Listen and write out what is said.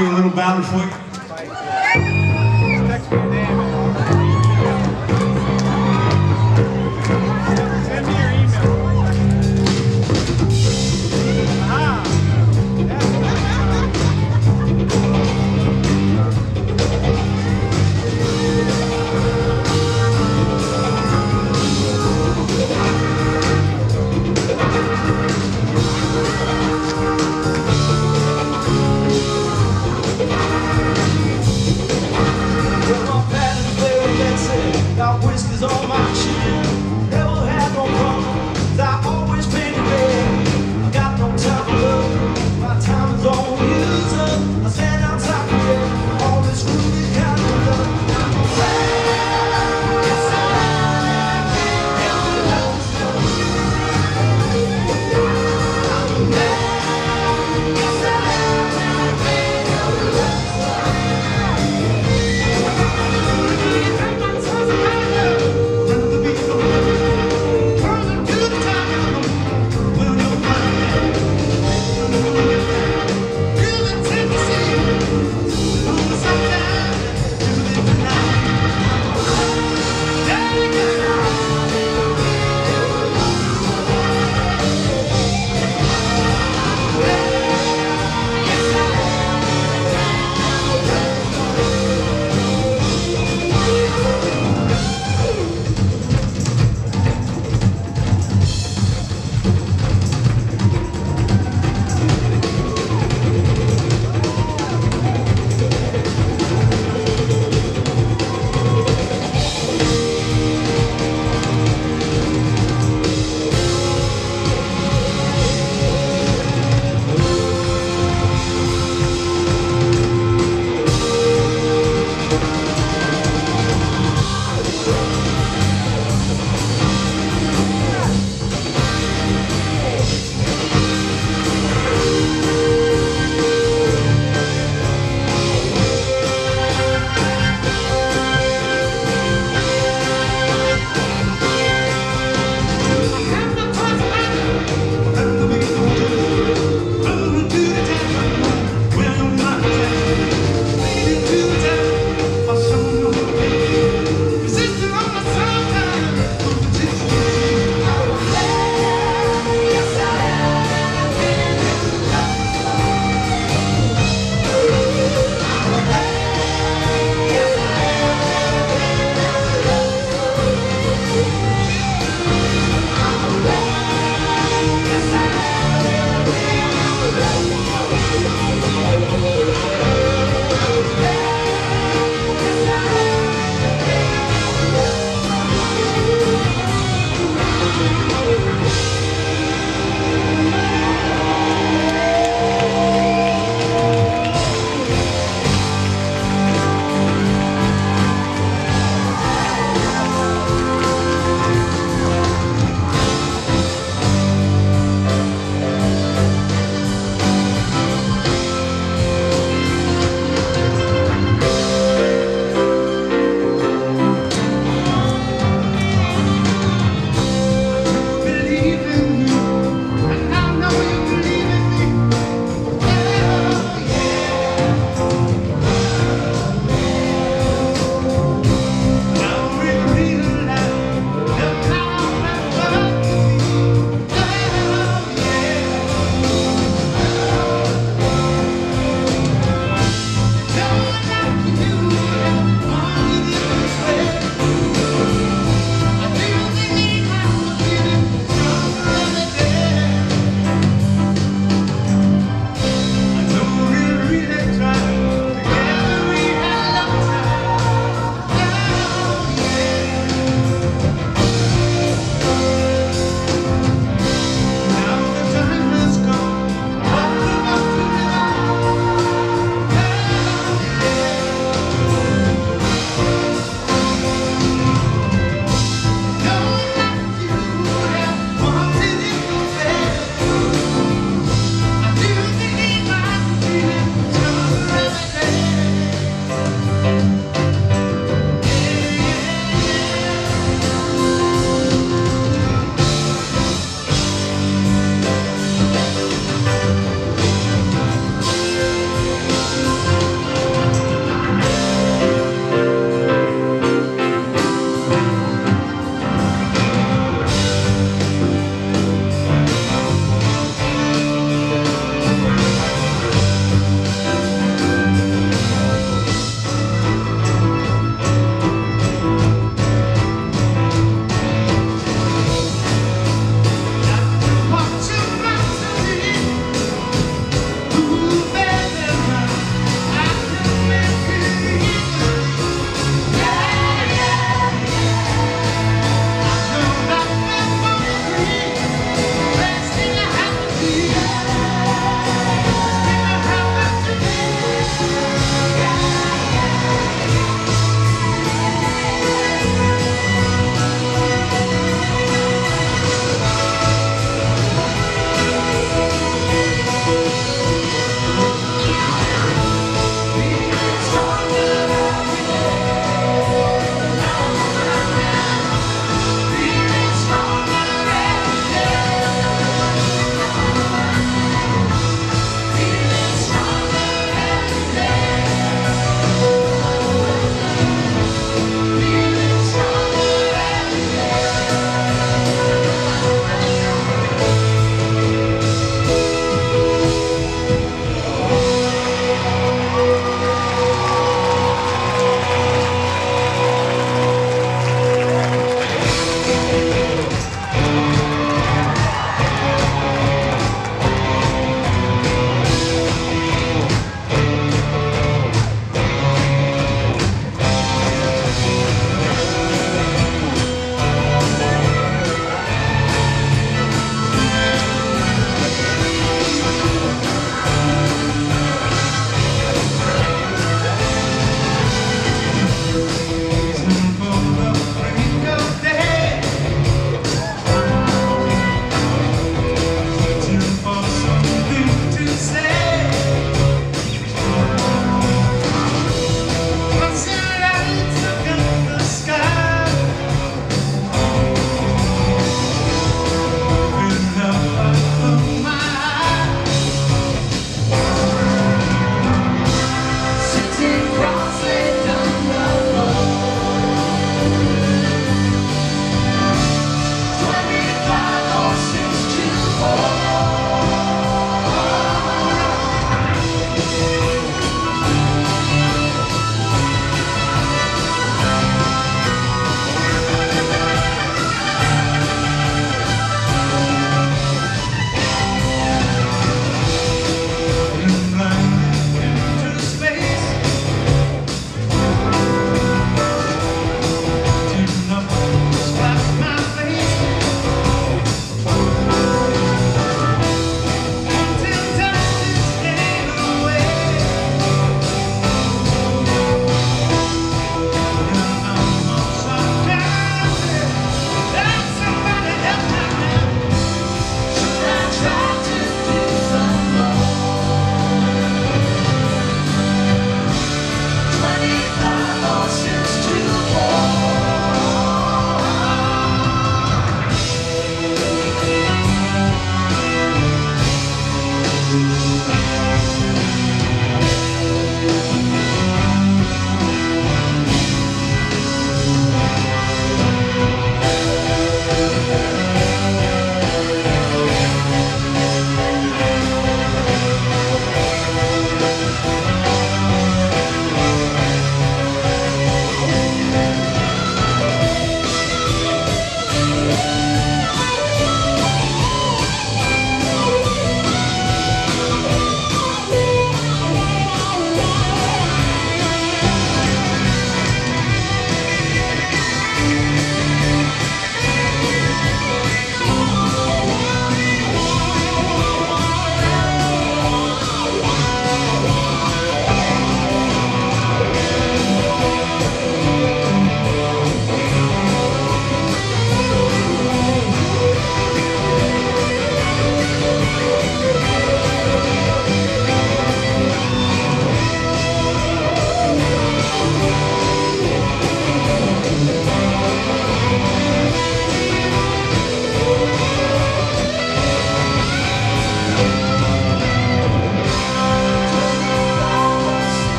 do a little battle for you. Got whiskers on my cheek.